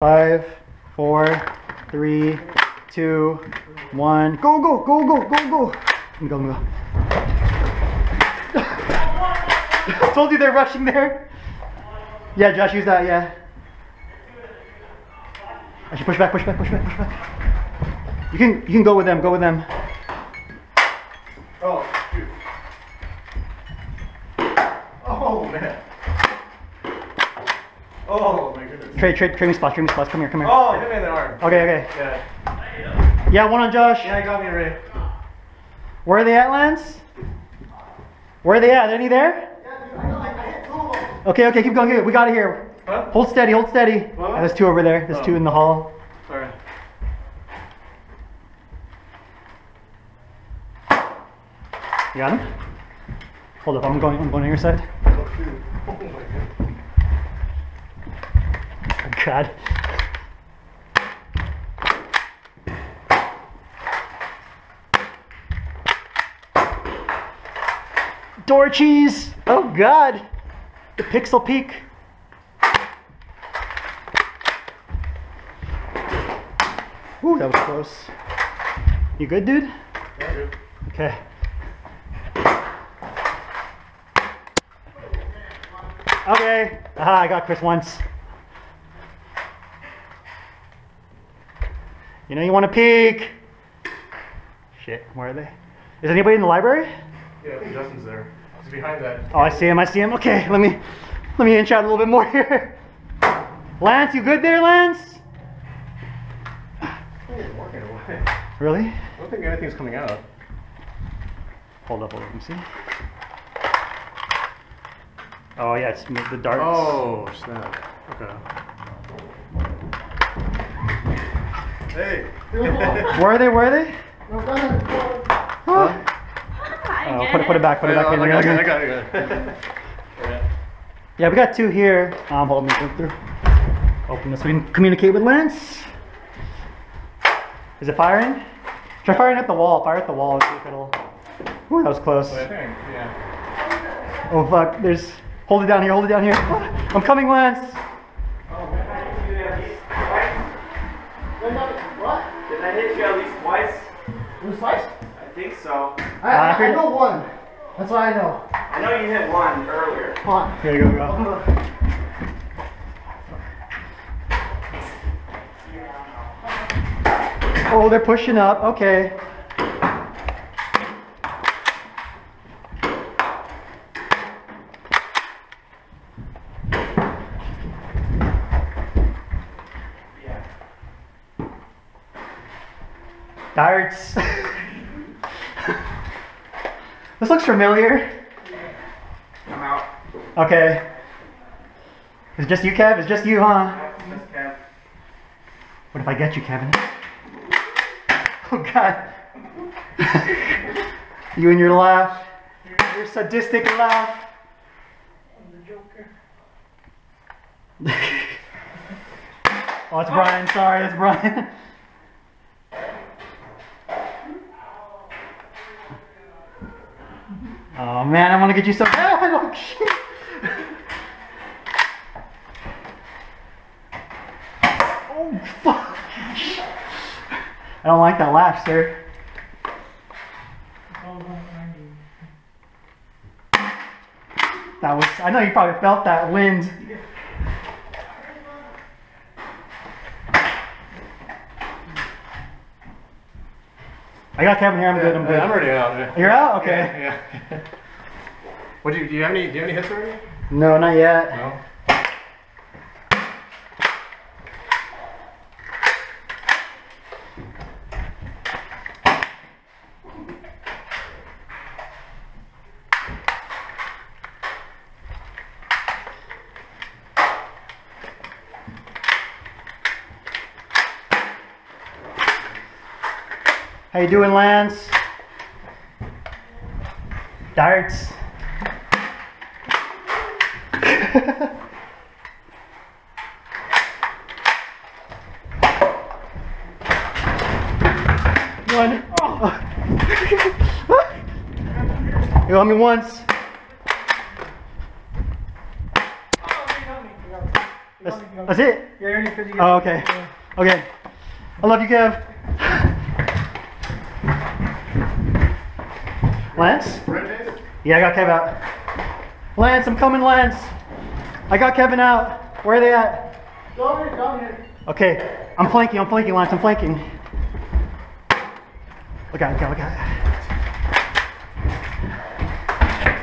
5, 4, 3, 2, 1. Go, go, go, go, go, go. Go, go. I told you they're rushing there. Yeah, Josh, use that, yeah. I should push back, push back, push back, push back. You can go with them, go with them. Oh, shoot. Oh, man. Oh, my goodness. Trade me spots. Come here. Oh, hit me in the arm. Okay. Yeah. Yeah, one on Josh. Yeah, he got me, Ray. Where are they at, Lance? Where are they at? Are any there? Yeah, dude, I hit two of them. Okay, keep going. We got it here. Huh? Hold steady. What? There's two over there. There's two in the hall. Alright. You got him? Hold up, I'm going to your side. Oh, shoot. Oh, my God. God. Door cheese! Oh God! The pixel peak. Ooh, that was close. You good, dude? Yeah, dude. Okay. Okay. Aha, I got Chris once. You know you want to peek. Shit, where are they? Is anybody in the library? Yeah, Justin's there. He's behind that. Oh, I see him. Okay, let me inch out a little bit more here. Lance, you good there, Lance? He's walking away. Really? I don't think anything's coming out. Hold up, let me see. Oh yeah, it's the darts. Oh snap. Okay. Hey. Where are they? Huh? Oh, put it back. I got it. Yeah, we got two here. Hold me through. Open this so we can communicate with Lance. Is it firing? Try firing at the wall. Fire at the wall. See if it'll... Ooh, that was close. Well, I think, yeah. Oh fuck, there's... Hold it down here. I'm coming, Lance. I hit you at least twice. It was twice? I think so. I know one. That's what I know. I know you hit one earlier. Come on. Here you go. Oh, they're pushing up. Okay. Darts. This looks familiar. I'm out. Okay. It's just you, Kev? It's just you, huh? It's just Kev. What if I get you, Kevin? Oh, God. You and your laugh. Your sadistic laugh. I'm the Joker. Oh, it's Brian. Sorry, it's Brian. Oh man, I want to get you some. Oh shit! Oh fuck! I don't like that laugh, sir. That was. I know you probably felt that wind. I got Kevin here. I'm good. I'm already out. Yeah. You're out? Okay. Yeah. What do you have any? Do you have any hits already? No, not yet. No. How you doing, Lance? Darts. One. Oh. You got me once. Oh, you got me. That's it? Yeah, only because you get okay. Yeah. Okay. I love you, Kev. Lance? Yeah, I got Kev out. Lance, I'm coming, Lance. I got Kevin out. Where are they at? Down here. Okay. I'm flanking, Lance. I'm flanking. Look out, look out.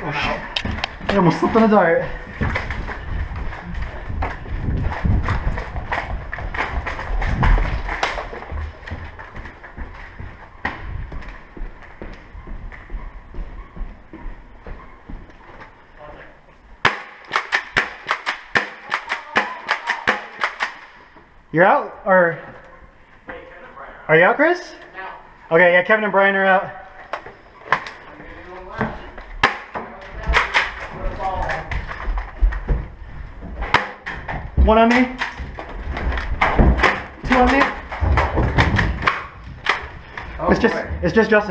Oh, shit. I almost slipped on a dart. You're out, or are you out, Chris? No. Okay, yeah, Kevin and Brian are out. One on me. Two on me. Oh, it's just Justin.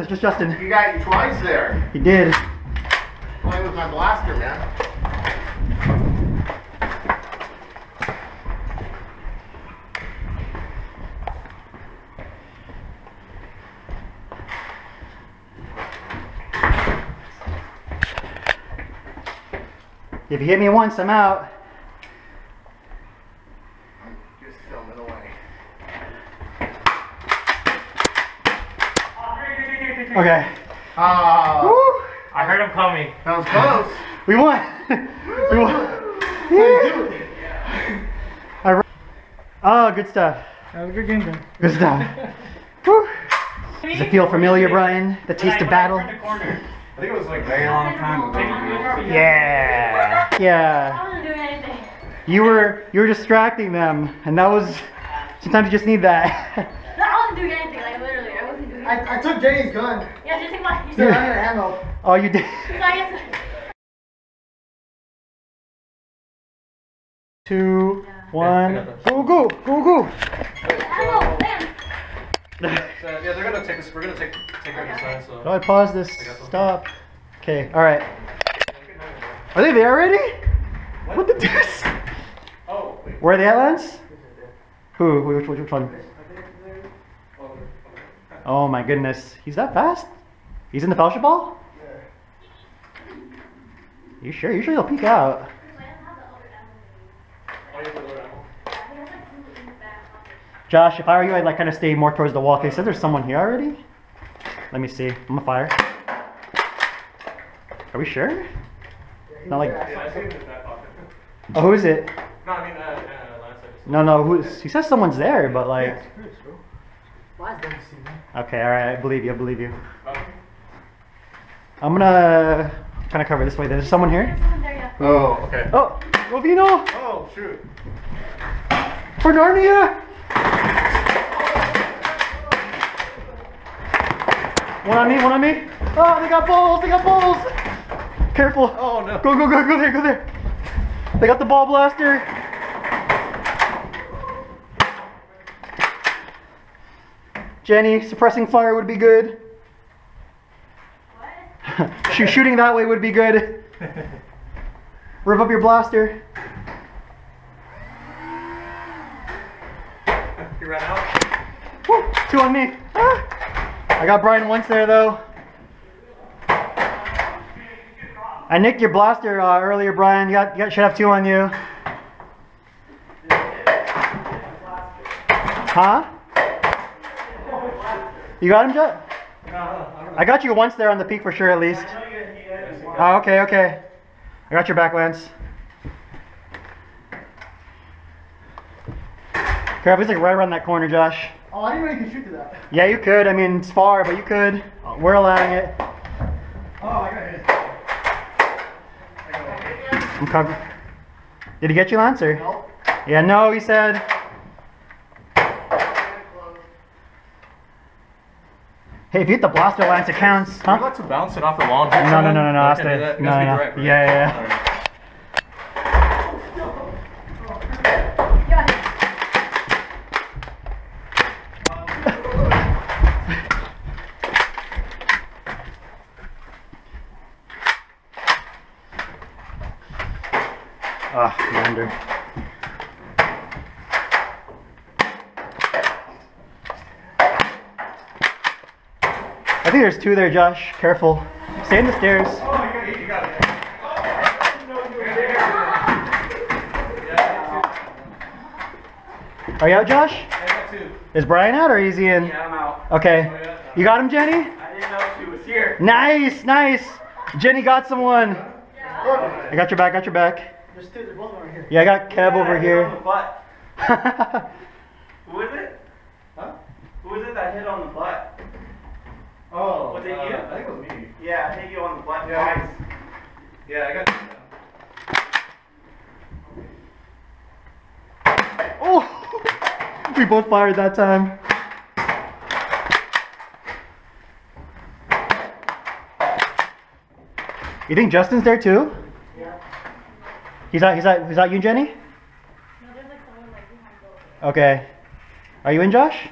It's just Justin. You got it twice there. He did. Playing with my blaster, man. If you hit me once, I'm out. I'm just filming away. Okay. I heard him coming. That was close. We won. We won. Yeah. Oh, good stuff. That was a good game, though. Good stuff. Does it feel familiar, Brian? The taste of battle? I think it was like a very long time ago. Yeah. Yeah. I wasn't doing anything. You were distracting them, and that was sometimes you just need that. No, I wasn't doing anything. Like literally, I wasn't doing anything. I took Jenny's gun. Yeah, did you take mine? You said I had ammo. Oh, you did. So I guess. Two, one, go, go, go, go. Ammo, man. Yeah, they're gonna take us. We're gonna take our side. So. Oh, I paused this. Stop. Okay. All right. Are they there already? What the deuce? Oh. Wait. Where are they at, Lance? Who? Which one? Oh my goodness, he's that fast? He's in the fellowship ball? Yeah. You sure? Usually he'll peek out. Josh, if I were you, I'd like kind of stay more towards the wall. Okay, so there's someone here already. Let me see. I'm gonna fire. Are we sure? Yeah, not like. Yeah, oh, who is it? No, I mean, no. Who's? He says someone's there, but like. Yeah, it's true. Okay, all right. I believe you. I believe you. I'm gonna kind of cover this way. There's someone here. There's someone there, yeah. Oh, okay. Oh, Rovino. Oh, shoot. For Narnia. One on me, one on me. Oh, they got balls, they got balls. Careful. Oh, no. Go, go, go, go there, go there. They got the ball blaster. Jenny, suppressing fire would be good. What? Shooting that way would be good. Rev up your blaster. You ran out? Woo, two on me. Ah. I got Brian once there though. I nicked your blaster earlier, Brian. You should have two on you. Huh? You got him, Jet? I got you once there on the peak for sure, at least. Oh, okay, okay. I got your back, Lance. Crap, he's like right around that corner, Josh. Oh, I didn't really can shoot to that. Yeah, you could. I mean, it's far, but you could. We're allowing it. Oh, I got hit. I'm covered. Did he get you, Lance? Or? No. Yeah, no, he said. Hey, if you hit the blaster, Lance, it counts. Huh? Would you like to bounce it off the wall? No, no, no, no, no. Okay, no, no, no. Direct, right? Yeah, yeah, yeah. Ah, oh, think there's two there, Josh. Careful. Stay in the stairs. Oh my goodness, you got it. Are you out, Josh? Yeah, I got two. Is Brian out or is he in? Yeah, I'm out. Okay. Oh, yeah. You got him, Jenny? I didn't know she was here. Nice, nice. Jenny got someone. Yeah. I got your back, got your back. There's two, there's one over here. Yeah, I got Kev over here. Who is it? Huh? Who is it that hit on the butt? Oh, was it you? I think it was me. Yeah, I hit you on the butt twice. Yeah, I got you. Oh, we both fired that time. You think Justin's there too? Yeah. He's out. You, Jenny? No, there's like someone like behind the door. Okay. Are you in, Josh?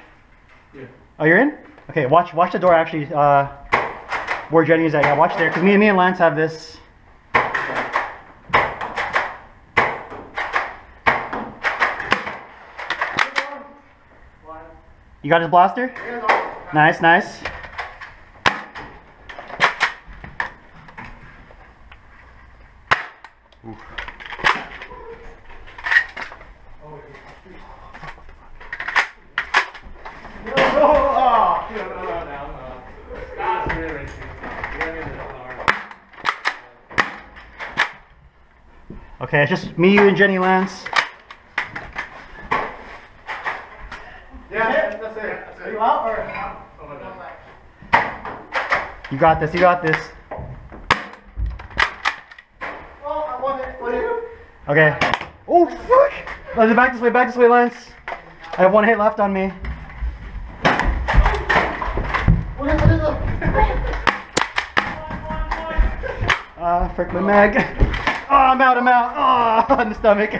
Yeah. Oh, you're in? Okay. Watch the door actually. Where Jenny is at? Yeah, watch there, cause me and Lance have this. You got his blaster? Nice, nice. Oof. Okay, it's just me, you, and Jenny, Lance. You got this, you got this. Oh, I won it. What is it? Okay. Oh, fuck! Back this way, Lance. I have one hit left on me. Ah, frick my mag. Oh, I'm out. Oh, in the stomach.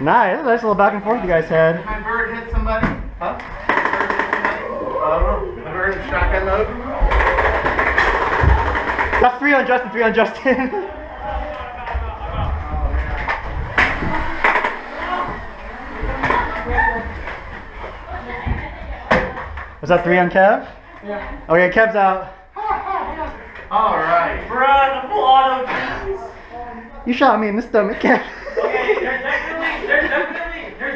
Nice, nice little back and forth you guys had. My bird hit somebody. Huh? My bird hit shotgun load. That's three on Justin. Was that three on Kev? Yeah. Okay, Kev's out. Alright. Bruh, the full auto. You shot me in the stomach, Kev. There's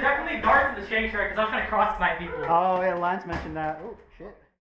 definitely darts in the shake shirt because I'm trying to cross-snipe people. Oh yeah, Lance mentioned that. Oh shit.